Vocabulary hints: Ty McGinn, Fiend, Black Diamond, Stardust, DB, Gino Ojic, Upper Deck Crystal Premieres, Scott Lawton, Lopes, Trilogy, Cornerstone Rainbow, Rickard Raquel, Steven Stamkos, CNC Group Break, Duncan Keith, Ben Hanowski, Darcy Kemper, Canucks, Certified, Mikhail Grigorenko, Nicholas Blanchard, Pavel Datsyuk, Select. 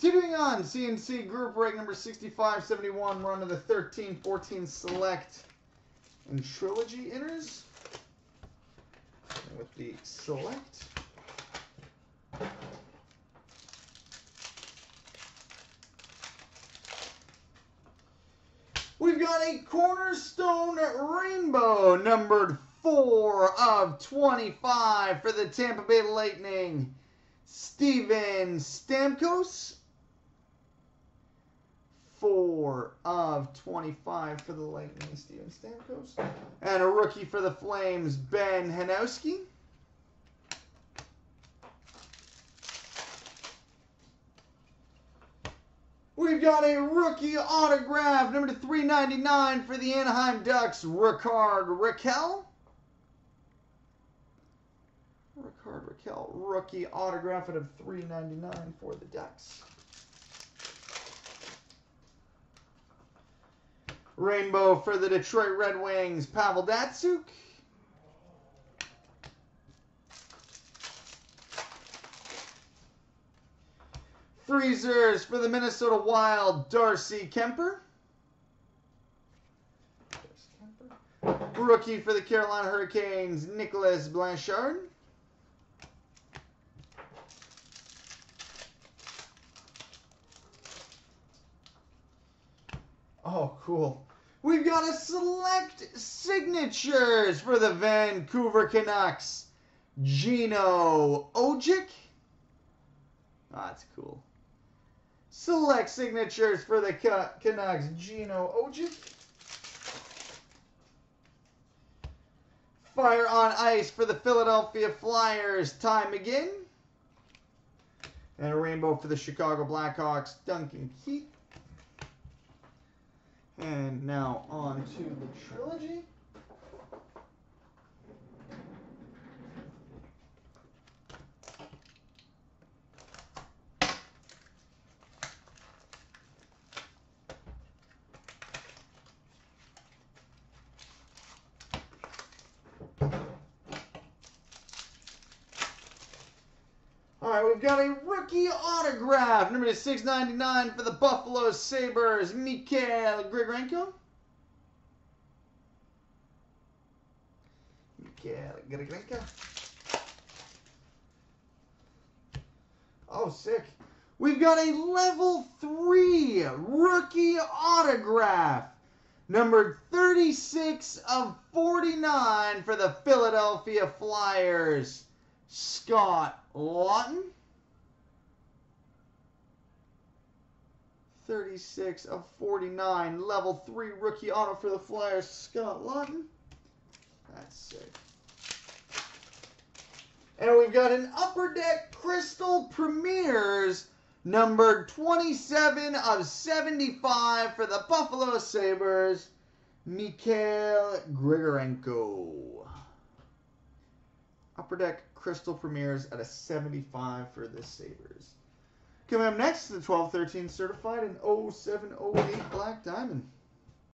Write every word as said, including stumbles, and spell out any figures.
Continuing on, C N C Group Break number sixty-five seventy-one, run of the thirteen fourteen Select and Trilogy enters. And with the Select. We've got a Cornerstone Rainbow numbered four of twenty-five for the Tampa Bay Lightning. Steven Stamkos, four of twenty-five for the Lightning, Steven Stamkos. And a rookie for the Flames, Ben Hanowski. We've got a rookie autograph, number three ninety-nine for the Anaheim Ducks, Rickard Raquel. Rickard Raquel, rookie autograph out of three ninety-nine for the Ducks. Rainbow for the Detroit Red Wings, Pavel Datsyuk. Freezers for the Minnesota Wild, Darcy Kemper. Rookie for the Carolina Hurricanes, Nicholas Blanchard. Oh, cool. We've got a select signatures for the Vancouver Canucks, Gino Ojic. Oh, that's cool. Select signatures for the Canucks, Gino Ojic. Fire on ice for the Philadelphia Flyers, Ty McGinn. And a rainbow for the Chicago Blackhawks, Duncan Keith. And now on to the Trilogy. Alright, we've got a rookie autograph, number six ninety-nine for the Buffalo Sabres, Mikhail Grigorenko. Mikhail Grigorenko. Oh, sick. We've got a level three rookie autograph, number thirty-six of forty-nine for the Philadelphia Flyers, Scott Lawton. thirty-six of forty-nine. Level three rookie auto for the Flyers, Scott Lawton. That's sick. And we've got an Upper Deck Crystal Premieres, numbered twenty-seven of seventy-five for the Buffalo Sabres, Mikhail Grigorenko. Upper Deck Crystal Premieres at a seventy-five for the Sabres. Coming up next, the twelve thirteen Certified and oh seven oh eight Black Diamond.